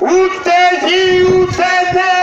Ούτε ζει ούτε δε.